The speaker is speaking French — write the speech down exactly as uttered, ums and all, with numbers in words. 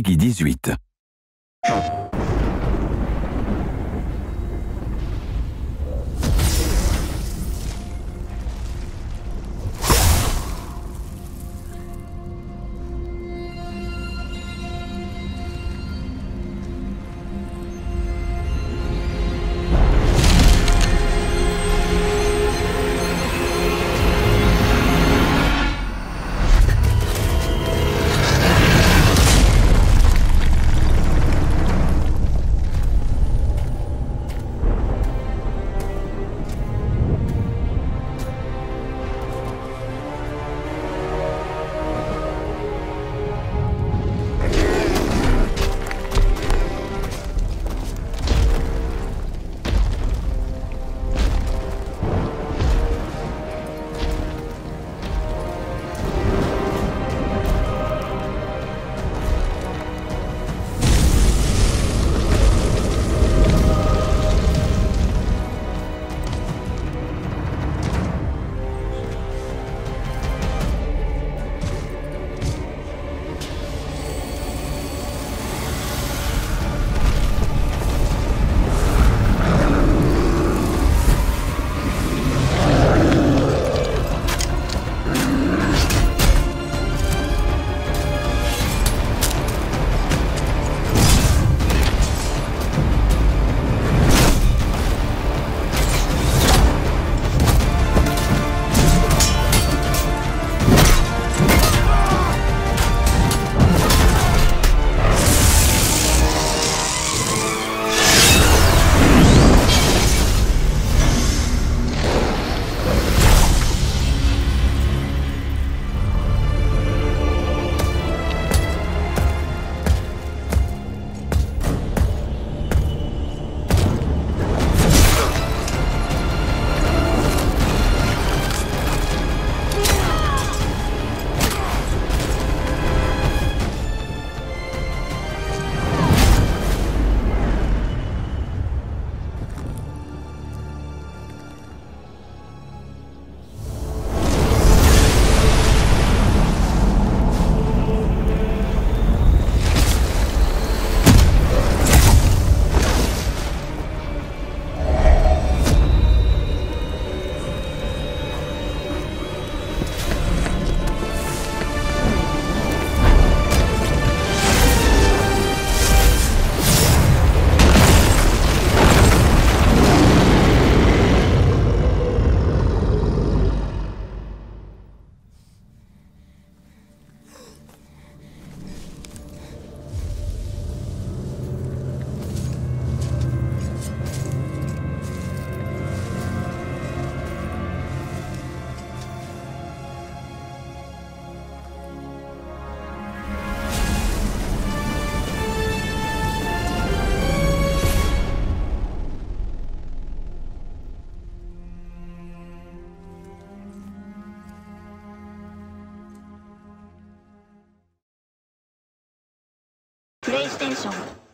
Peggy dix-huit. PlayStation